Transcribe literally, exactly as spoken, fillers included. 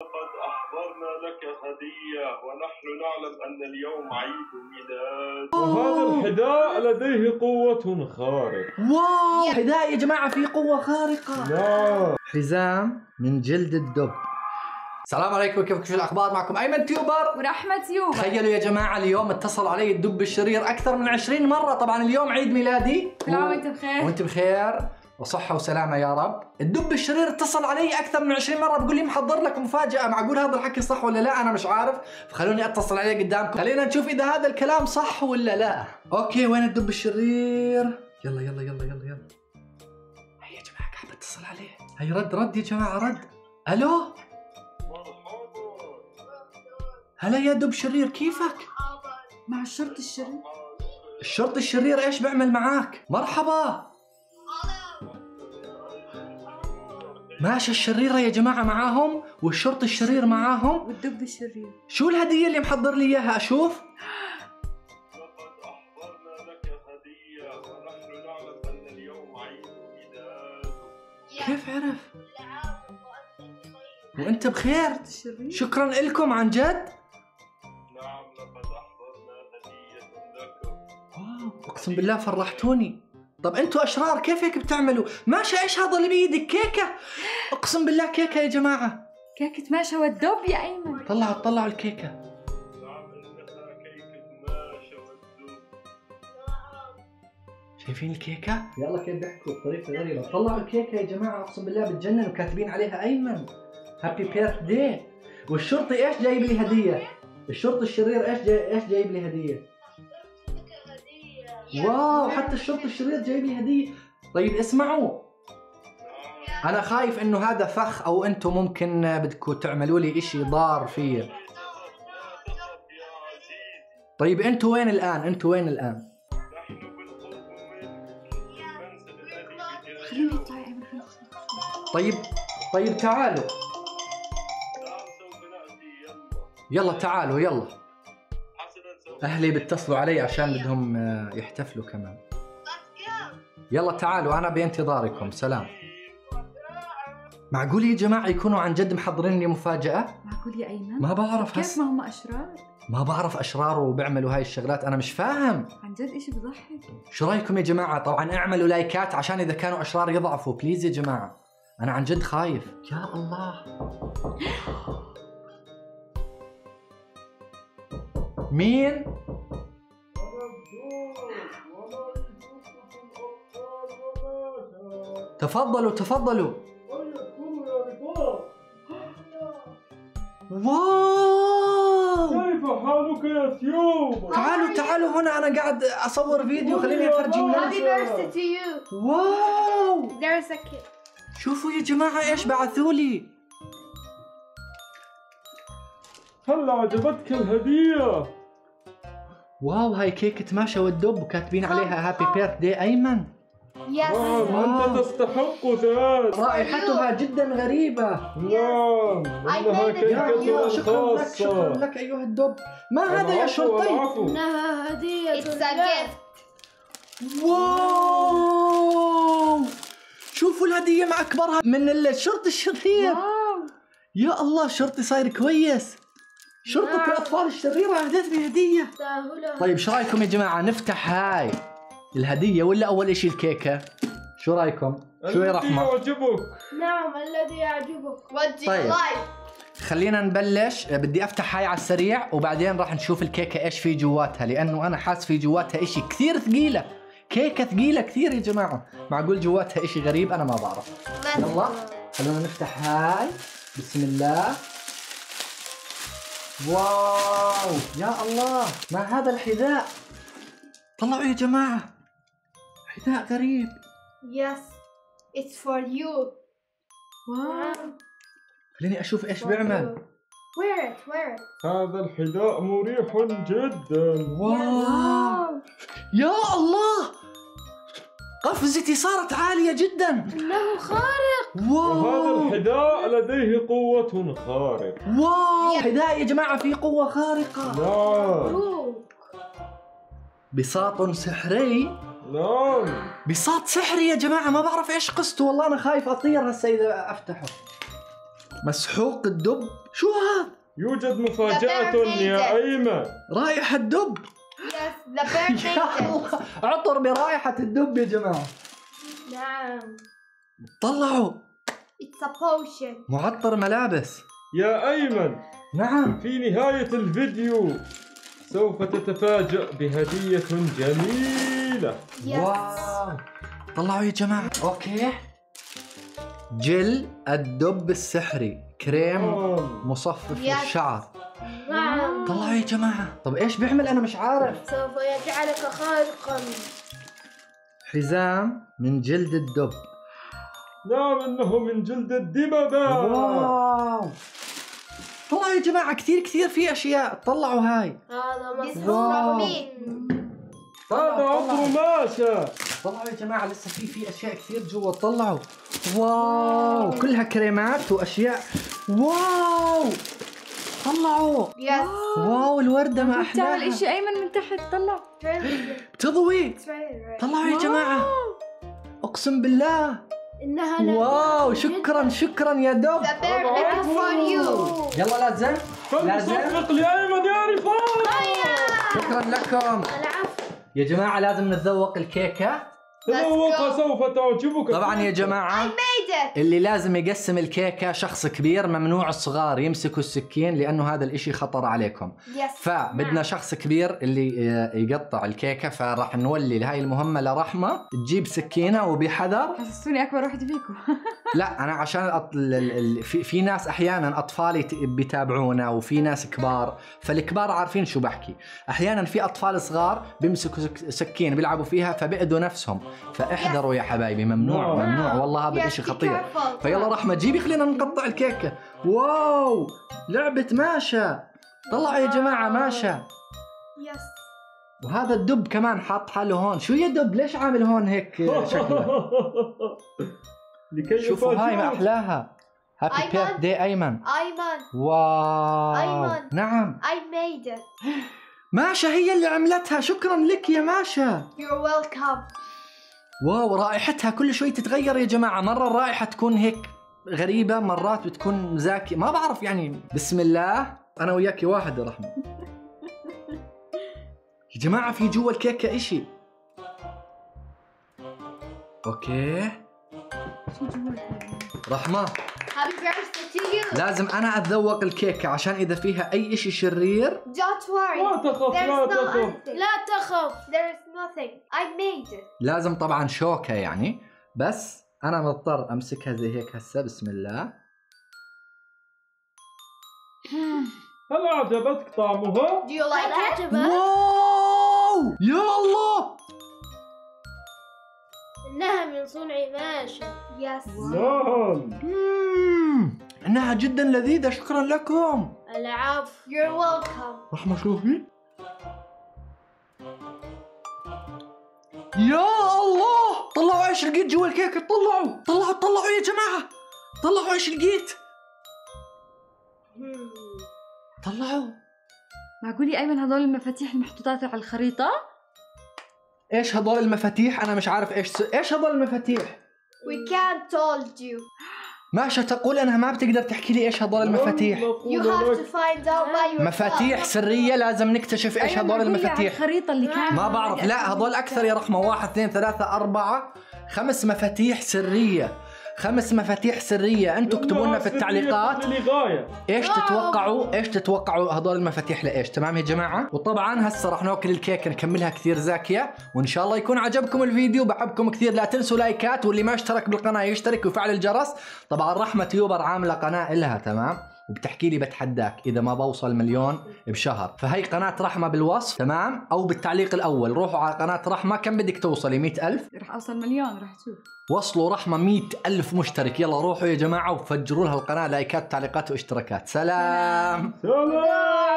لقد أحضرنا لك هدية ونحن نعلم أن اليوم عيد ميلاد. وهذا الحذاء لديه قوة خارقة. واو، حذاء يا جماعة فيه قوة خارقة. لا، حزام من جلد الدب. السلام عليكم، كيفكم؟ شو الاخبار؟ معكم ايمن توبر ورحمه توبر. تخيلوا يا جماعه اليوم اتصل علي الدب الشرير اكثر من عشرين مره. طبعا اليوم عيد ميلادي. كل عام وانت بخير. وانت بخير وصحه وسلامه يا رب. الدب الشرير اتصل علي اكثر من عشرين مره بقول لي محضر لك مفاجاه. معقول هذا الحكي صح ولا لا؟ انا مش عارف، فخلوني اتصل عليه قدامكم، خلينا نشوف اذا هذا الكلام صح ولا لا. اوكي، وين الدب الشرير؟ يلا يلا يلا يلا يلا. هيا يا جماعه قاعد اتصل عليه. هي رد رد يا جماعه رد. الو، هلا يا دب شرير، كيفك؟ مع الشرطي الشرير. الشرطي الشرير ايش بيعمل معاك؟ مرحبا. ماشا الشريرة يا جماعة معاهم، والشرطي الشرير معاهم، والدب الشرير. شو الهدية اللي محضر لي اياها اشوف؟ لقد احضرنا لك هدية ونحن نعلم ان اليوم عيد ميلاد. كيف عرف؟ وانت بخير؟ شكرا لكم عن جد؟ نعم، لقد احضرنا هدية لكم. واو، اقسم بالله فرحتوني. طب انتوا اشرار، كيف هيك بتعملوا؟ ماشا ايش هذا اللي بيدك؟ كيكة. اقسم بالله كيكة يا جماعة. كيكة ماشا والدب يا ايمن. طلعوا طلعوا الكيكة. نعم، انها كيكة ماشا والدب. شايفين الكيكة؟ يلا كيف بيحكوا بطريقة غريبة. طلعوا الكيكة يا جماعة، اقسم بالله بتجننوا، كاتبين عليها ايمن هابي بيرث داي. والشرطي ايش جايب لي هدية؟ الشرطي الشرير ايش جاي... ايش جايب لي هدية؟ واو، حتى الشرطي الشرير جايب لي هدية. طيب اسمعوا، انا خايف انه هذا فخ او انتم ممكن بدكم تعملوا لي اشي ضار فيه. طيب انتم وين الان؟ انتم وين الان؟ طيب طيب تعالوا. يلا تعالوا يلا. اهلي بيتصلوا علي عشان بدهم يحتفلوا كمان. يلا تعالوا، انا بانتظاركم. سلام. معقول يا جماعه يكونوا عن جد محضرين لي مفاجاه؟ معقول يا ايمن؟ ما بعرف هس... كيف ما هم اشرار؟ ما بعرف اشرار وبيعملوا هاي الشغلات، انا مش فاهم. عن جد اشي بضحك. شو رايكم يا جماعه؟ طبعا اعملوا لايكات عشان اذا كانوا اشرار يضعفوا بليز يا جماعه، انا عن جد خايف. يا الله، مين؟ تفضلوا تفضلوا. واو، كيف حالك يا تيوب؟ تعالوا تعالوا هنا، انا قاعد اصور فيديو، خليني افرجي الناس. واو، شوفوا يا جماعة ايش بعثولي. هلا عجبتك الهدية؟ واو، هاي كيكة ماشا والدب وكاتبين عليها هابي بيرث داي ايمن. يس، انت تستحق ذلك. رائحتها جدا غريبة. نعم، انها كيكة خاصة. شكرا لك ايها الدب. ما هذا يا شرطي؟ انها هدية. اتس ا جيفت. واو، شوفوا الهدية مع اكبرها من الشرطي الشرير. واو، يا الله، شرطي صاير كويس. شرطة الأطفال الشريرة أهدت لي هدية. طيب شو رأيكم يا جماعة، نفتح هاي الهدية ولا أول إشي الكيكة؟ شو رأيكم؟ شو يا رحمة؟ الذي يعجبك. نعم، الذي يعجبك. ودي طيب. خلينا نبلش. بدي أفتح هاي على السريع وبعدين راح نشوف الكيكة إيش في جواتها، لأنه أنا حاس في جواتها إشي كثير ثقيلة. كيكة ثقيلة كثير يا جماعة، معقول جواتها إشي غريب أنا ما بعرف. يلا خلونا نفتح هاي. بسم الله. واو، يا الله، ما هذا الحذاء؟ طلعوا يا جماعة، حذاء غريب. يس، اتس فور يو. واو، خليني أشوف إيش بيعمل. وير إت وير إت. هذا الحذاء مريح جدا. واو، يا الله، قفزتي صارت عالية جدا. إنه خارق. واو، وهذا الحذاء لديه قوة خارقة. واو، حذاء يا جماعة فيه قوة خارقة. نعم. بساط سحري. نعم، بساط سحري يا جماعة، ما بعرف إيش قصته والله، أنا خايف أطير هسا إذا أفتحه. مسحوق الدب. شو هذا؟ يوجد مفاجأة يا أيمن. رائحة الدب. يس عطر برائحة الدب يا جماعة. نعم. طلعوا. معطر ملابس. يا أيمن. نعم. في نهاية الفيديو سوف تتفاجأ بهدية جميلة. واو. طلعوا يا جماعة. أوكي. جل الدب السحري، كريم مصفف للشعر. طلعوا يا جماعة. طب ايش بيعمل؟ انا مش عارف. سوف يجعلك خالقا. حزام من جلد الدب. نعم انه من جلد الدببة. واو. طلعوا يا جماعة كثير كثير في اشياء. طلعوا هاي. هذا هذا عطر ماشا. طلعوا يا جماعة لسه في في اشياء كثير جوا. طلعوا. واو كلها كريمات واشياء. واو طلعوا. يس. واو الوردة ما احلاها. بتعمل اشي ايمن من تحت. طلع تضوي. طلعوا يا جماعة. اقسم بالله انها. واو شكرا شكرا يا دب. يلا لازم لازم صفق لايمن يا رفاق. شكرا لكم يا جماعة. لازم نتذوق الكيكة. تذوقها سوف تعجبك طبعا يا جماعة. اللي لازم يقسم الكيكة شخص كبير، ممنوع الصغار يمسكوا السكين لأنه هذا الإشي خطر عليكم. فبدنا شخص كبير اللي يقطع الكيكة. فراح نولي لهاي المهمة لرحمة تجيب سكينة وبحذر. حسستوني أكبر واحد فيكم. لا أنا عشان أط... في... في ناس أحيانا أطفال بيتابعونا وفي ناس كبار، فالكبار عارفين شو بحكي. أحيانا في أطفال صغار بيمسكوا سكين بيلعبوا فيها فبيأذوا نفسهم، فاحذروا يا حبايبي. ممنوع ممنوع والله هذا الإشي خطير. فيلا رحمة جيبي خلينا نقطع الكيكة. واو لعبة ماشا. طلعوا يا جماعة ماشا. يس. وهذا الدب كمان حاط حاله هون. شو يا دب ليش عامل هون هيك شكله؟ شوفوا هاي ما أحلاها. هابي بيرث داي أيمن. أيمن. واو. أيمن. نعم. I made it. ماشا هي اللي عملتها. شكرا لك يا ماشا. You're welcome. واو رائحتها كل شوي تتغير يا جماعة. مرة الرائحة تكون هيك غريبة، مرات بتكون زاكي ما بعرف يعني. بسم الله أنا وياكي واحد يا رحمة. يا جماعة في جوا الكيكة إشي. أوكي رحمة لازم أنا أتذوق الكيكة عشان إذا فيها أي إشي شرير. لا تخف لا تخف لا تخف. لازم طبعا شوكة يعني، بس أنا مضطر أمسكها زي هيك هسه. بسم الله. هل عجبتك طعمها؟ واو يا الله إنها من صنع ماشا. يس. نعم. إنها جدا لذيذة. شكرا لكم. العفو. You're welcome. رحمة شوفي. يا الله طلعوا ايش لقيت جوا الكيكة. طلعوا طلعوا طلعوا يا جماعة. طلعوا ايش لقيت. طلعوا. معقول يا أيمن هذول المفاتيح المحطوطات على الخريطة؟ ايش هذول المفاتيح؟ انا مش عارف ايش س... ايش هذول المفاتيح. We can't told you. ماشا تقول انها ما بتقدر تحكي لي ايش هذول المفاتيح. You have to find out by yourself. مفاتيح سرية لازم نكتشف ايش هذول المفاتيح. الخريطة اللي كانت ما بعرف. لا هذول اكثر يا رحمة. واحد اثنين ثلاثة أربعة خمس مفاتيح سرية. خمس مفاتيح سرية. انتم اكتبوا لنا في التعليقات ايش تتوقعوا ايش تتوقعوا هذول المفاتيح لايش. تمام يا جماعة. وطبعا هسه راح ناكل الكيك نكملها كثير زاكية. وان شاء الله يكون عجبكم الفيديو. بحبكم كثير. لا تنسوا لايكات، واللي ما اشترك بالقناة يشترك ويفعل الجرس. طبعا رحمة تيوبر عاملة قناة إلها تمام، وبتحكي لي بتحداك اذا ما بوصل مليون بشهر. فهي قناة رحمة بالوصف تمام او بالتعليق الاول. روحوا على قناة رحمة. كم بدك توصلي؟ مئة ألف؟ رح اوصل مليون رح تشوف. وصلوا رحمة مئة ألف مشترك. يلا روحوا يا جماعة وفجروا لها القناة لايكات تعليقات واشتراكات. سلام سلام.